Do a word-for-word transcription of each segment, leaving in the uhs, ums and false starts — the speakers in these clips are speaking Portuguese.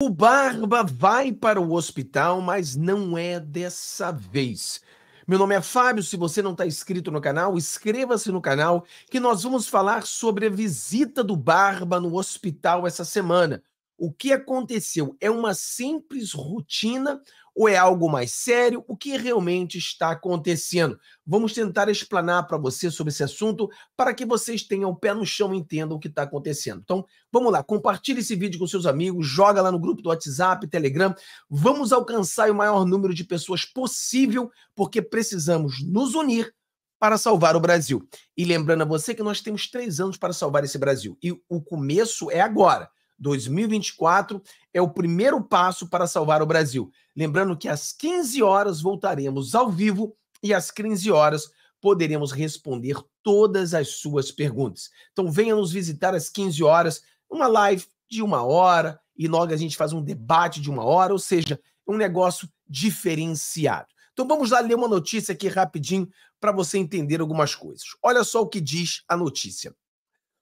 O Barba vai para o hospital, mas não é dessa vez. Meu nome é Fábio, se você não está inscrito no canal, inscreva-se no canal, que nós vamos falar sobre a visita do Barba no hospital essa semana. O que aconteceu? É uma simples rotina ou é algo mais sério? O que realmente está acontecendo? Vamos tentar explanar para você sobre esse assunto para que vocês tenham o pé no chão e entendam o que está acontecendo. Então, vamos lá, compartilhe esse vídeo com seus amigos, joga lá no grupo do WhatsApp, Telegram. Vamos alcançar o maior número de pessoas possível, porque precisamos nos unir para salvar o Brasil. E lembrando a você que nós temos três anos para salvar esse Brasil. E o começo é agora. dois mil e vinte e quatro é o primeiro passo para salvar o Brasil. Lembrando que às quinze horas voltaremos ao vivo e às quinze horas poderemos responder todas as suas perguntas. Então venha nos visitar às quinze horas, uma live de uma hora e logo a gente faz um debate de uma hora, ou seja, é um negócio diferenciado. Então vamos lá ler uma notícia aqui rapidinho para você entender algumas coisas. Olha só o que diz a notícia.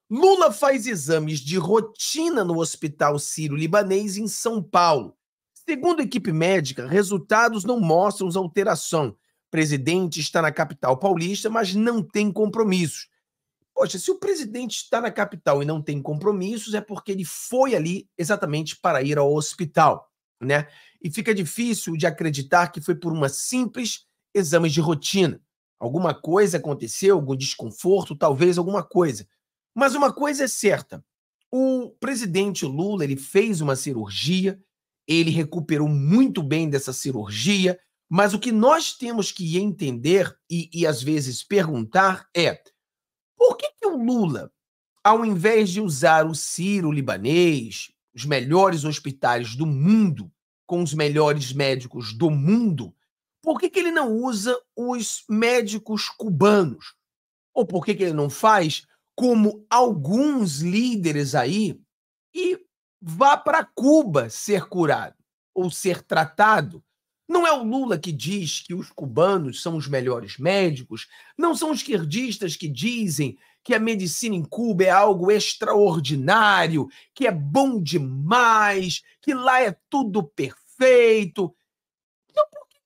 Lula faz exames de rotina no Hospital Sírio-Libanês em São Paulo. Segundo a equipe médica, resultados não mostram alteração. O presidente está na capital paulista, mas não tem compromissos. Poxa, se o presidente está na capital e não tem compromissos, é porque ele foi ali exatamente para ir ao hospital, né? E fica difícil de acreditar que foi por uma simples exame de rotina. Alguma coisa aconteceu, algum desconforto, talvez alguma coisa. Mas uma coisa é certa, o presidente Lula ele fez uma cirurgia, ele recuperou muito bem dessa cirurgia, mas o que nós temos que entender e, e às vezes perguntar é por que, que o Lula, ao invés de usar o Sírio-Libanês, os melhores hospitais do mundo, com os melhores médicos do mundo, por que, que ele não usa os médicos cubanos? Ou por que, que ele não faz como alguns líderes aí, e vá para Cuba ser curado ou ser tratado? Não é o Lula que diz que os cubanos são os melhores médicos, não são esquerdistas que dizem que a medicina em Cuba é algo extraordinário, que é bom demais, que lá é tudo perfeito. Então, por que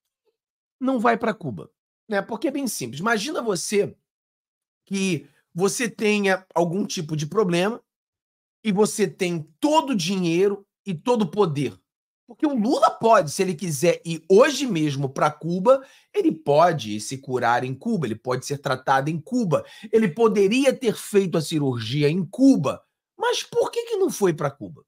não vai para Cuba? Né? Porque é bem simples. Imagina você que você tenha algum tipo de problema e você tem todo o dinheiro e todo o poder. Porque o Lula pode, se ele quiser ir hoje mesmo para Cuba, ele pode se curar em Cuba, ele pode ser tratado em Cuba, ele poderia ter feito a cirurgia em Cuba. Mas por que que não foi para Cuba?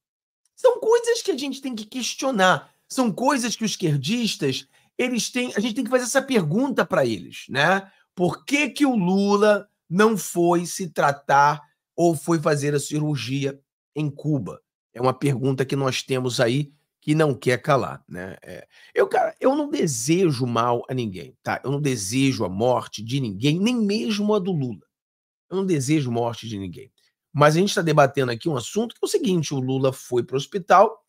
São coisas que a gente tem que questionar, são coisas que os esquerdistas, eles têm, a gente tem que fazer essa pergunta para eles, né? Por que que o Lula não foi se tratar ou foi fazer a cirurgia em Cuba? É uma pergunta que nós temos aí que não quer calar, né? É. Eu, cara, eu não desejo mal a ninguém, tá? Eu não desejo a morte de ninguém, nem mesmo a do Lula. Eu não desejo morte de ninguém. Mas a gente está debatendo aqui um assunto que é o seguinte: o Lula foi para o hospital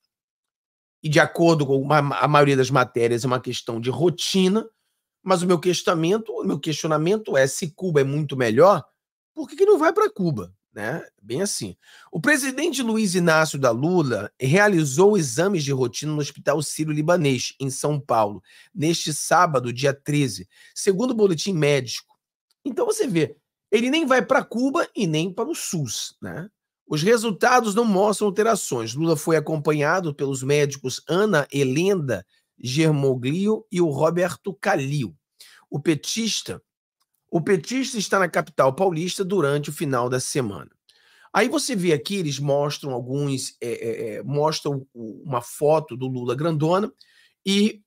e, de acordo com a maioria das matérias, é uma questão de rotina. Mas o meu questionamento, o meu questionamento é, se Cuba é muito melhor, por que que não vai para Cuba? Né? Bem assim. O presidente Luiz Inácio da Lula realizou exames de rotina no Hospital Sírio-Libanês, em São Paulo, neste sábado, dia treze, segundo o boletim médico. Então você vê, ele nem vai para Cuba e nem para o SUS, né? Os resultados não mostram alterações. Lula foi acompanhado pelos médicos Ana Helenda, Germoglio e o Roberto Calil. O petista, o petista está na capital paulista durante o final da semana. Aí você vê aqui, eles mostram alguns, é, é, mostram uma foto do Lula grandona e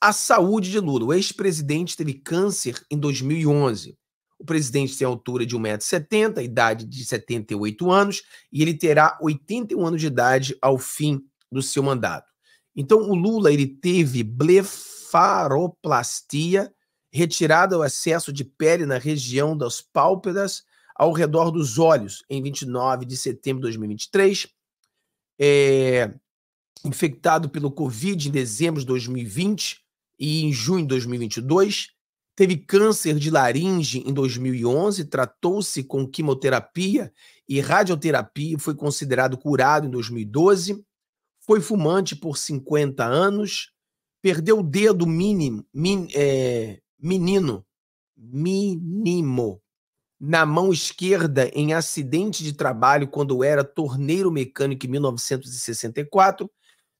a saúde de Lula. O ex-presidente teve câncer em dois mil e onze. O presidente tem a altura de um metro e setenta, a idade de setenta e oito anos, e ele terá oitenta e um anos de idade ao fim do seu mandato. Então, o Lula ele teve blefaroplastia, retirada o excesso de pele na região das pálpebras ao redor dos olhos, em vinte e nove de setembro de dois mil e vinte e três, é, infectado pelo Covid em dezembro de dois mil e vinte e em junho de dois mil e vinte e dois, teve câncer de laringe em dois mil e onze, tratou-se com quimioterapia e radioterapia, foi considerado curado em dois mil e doze, foi fumante por cinquenta anos, perdeu o dedo mínimo, min, é, menino, mínimo, na mão esquerda em acidente de trabalho quando era torneiro mecânico em mil novecentos e sessenta e quatro,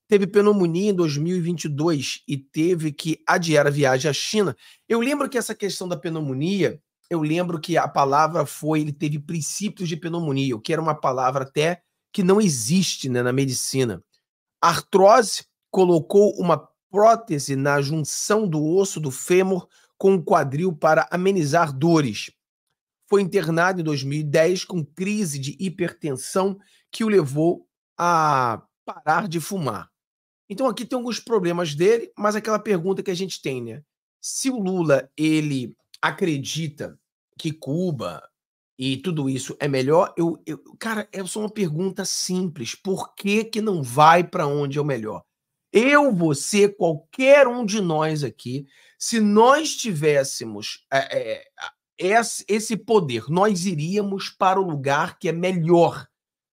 teve pneumonia em dois mil e vinte e dois e teve que adiar a viagem à China. Eu lembro que essa questão da pneumonia, eu lembro que a palavra foi, ele teve princípios de pneumonia, o que era uma palavra até que não existe, né, na medicina. Artrose, colocou uma prótese na junção do osso do fêmur com o quadril para amenizar dores. Foi internado em dois mil e dez com crise de hipertensão que o levou a parar de fumar. Então aqui tem alguns problemas dele, mas aquela pergunta que a gente tem, né? Se o Lula, ele acredita que Cuba e tudo isso é melhor, eu, eu cara, é só uma pergunta simples. Por que que não vai para onde é o melhor? Eu, você, qualquer um de nós aqui, se nós tivéssemos... É, é, esse poder, nós iríamos para o lugar que é melhor.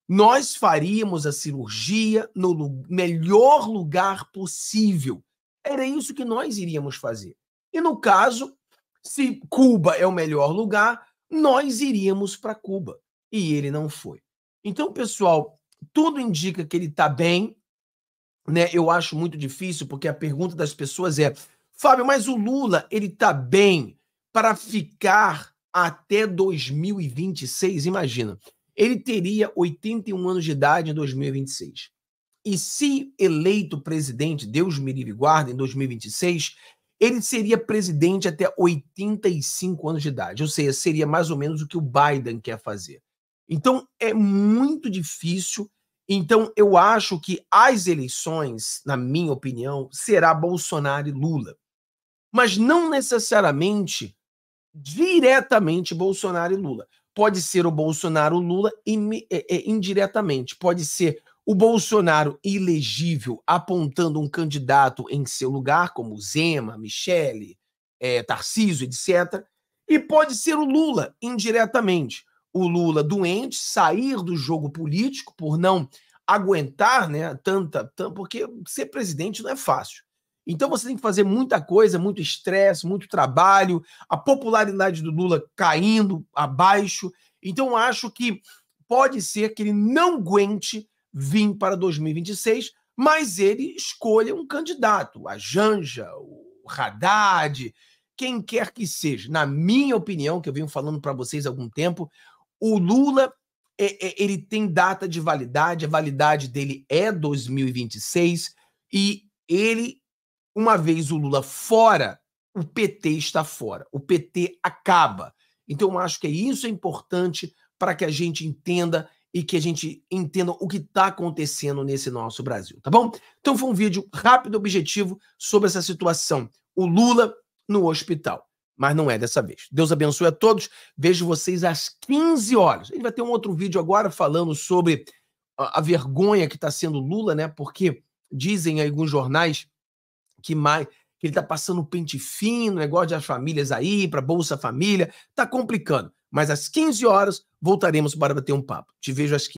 Nós faríamos a cirurgia no melhor lugar possível. Era isso que nós iríamos fazer. E no caso, se Cuba é o melhor lugar, nós iríamos para Cuba. E ele não foi. Então, pessoal, tudo indica que ele está bem, né? Eu acho muito difícil, porque a pergunta das pessoas é: Fábio, mas o Lula, ele está bem para ficar até dois mil e vinte e seis, imagina, ele teria oitenta e um anos de idade em dois mil e vinte e seis. E se eleito presidente, Deus me livre e guarde, em dois mil e vinte e seis, ele seria presidente até oitenta e cinco anos de idade, ou seja, seria mais ou menos o que o Biden quer fazer. Então, é muito difícil. Então, eu acho que as eleições, na minha opinião, será Bolsonaro e Lula. Mas não necessariamente diretamente Bolsonaro e Lula. Pode ser o Bolsonaro e Lula indiretamente. Pode ser o Bolsonaro ilegível apontando um candidato em seu lugar, como Zema, Michele, é, Tarcísio, etcétera. E pode ser o Lula indiretamente. O Lula doente, sair do jogo político por não aguentar, né, tanta, tanta... Porque ser presidente não é fácil. Então você tem que fazer muita coisa, muito estresse, muito trabalho, a popularidade do Lula caindo abaixo. Então acho que pode ser que ele não aguente vir para dois mil e vinte e seis, mas ele escolha um candidato, a Janja, o Haddad, quem quer que seja. Na minha opinião, que eu venho falando para vocês há algum tempo, o Lula é, é, ele tem data de validade, a validade dele é dois mil e vinte e seis e ele... Uma vez o Lula fora, o P T está fora. O P T acaba. Então, eu acho que isso é importante para que a gente entenda e que a gente entenda o que está acontecendo nesse nosso Brasil, tá bom? Então, foi um vídeo rápido e objetivo sobre essa situação. O Lula no hospital. Mas não é dessa vez. Deus abençoe a todos. Vejo vocês às quinze horas. A gente vai ter um outro vídeo agora falando sobre a, a vergonha que está sendo Lula, né? Porque dizem alguns jornais que mais que ele está passando pente fino, negócio das famílias aí, para Bolsa Família, está complicando. Mas às quinze horas voltaremos para bater um papo. Te vejo às quinze.